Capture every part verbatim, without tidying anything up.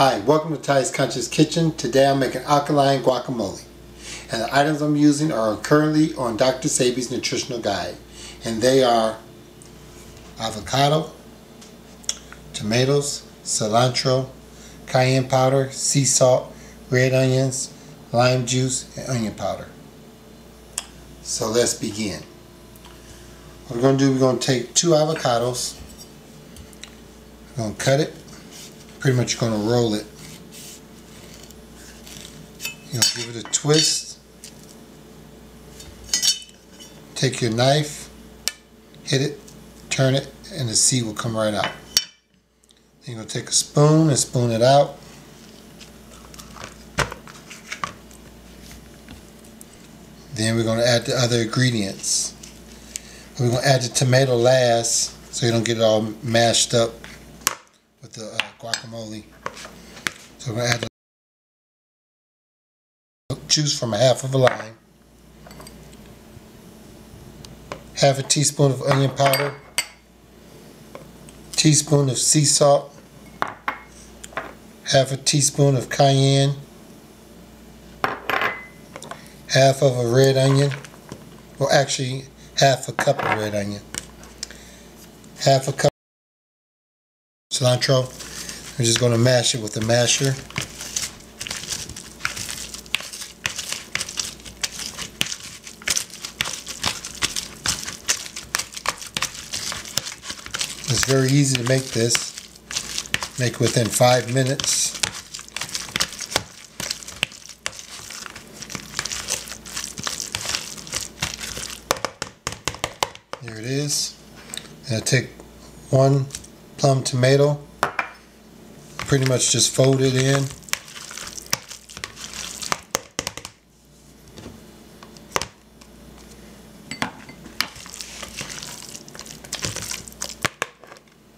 Hi, welcome to Ty's Conscious Kitchen. Today I'm making alkaline guacamole. And the items I'm using are currently on Doctor Sabi's nutritional guide. And they are avocado, tomatoes, cilantro, cayenne powder, sea salt, red onions, lime juice, and onion powder. So let's begin. What we're going to do, we're going to take two avocados. We're going to cut it. Pretty much going to roll it. You're going to give it a twist. Take your knife, hit it, turn it, and the seed will come right out. Then you're going to take a spoon and spoon it out. Then we're going to add the other ingredients. We're going to add the tomato last so you don't get it all mashed up with the uh, guacamole. So we're going to add the juice from a half of a lime, half a teaspoon of onion powder, teaspoon of sea salt, half a teaspoon of cayenne, half of a red onion, well actually half a cup of red onion, half a cup cilantro. I'm just going to mash it with the masher. It's very easy to make this. Make it within five minutes. There it is. And I take one plum tomato, pretty much just fold it in.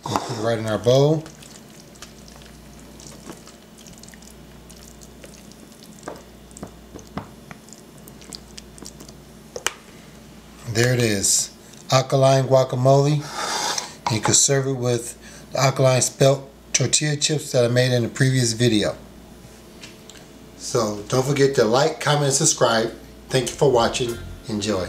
We'll put it right in our bowl. There it is, alkaline guacamole. You can serve it with the alkaline spelt tortilla chips that I made in the previous video. So don't forget to like, comment, and subscribe. Thank you for watching. Enjoy.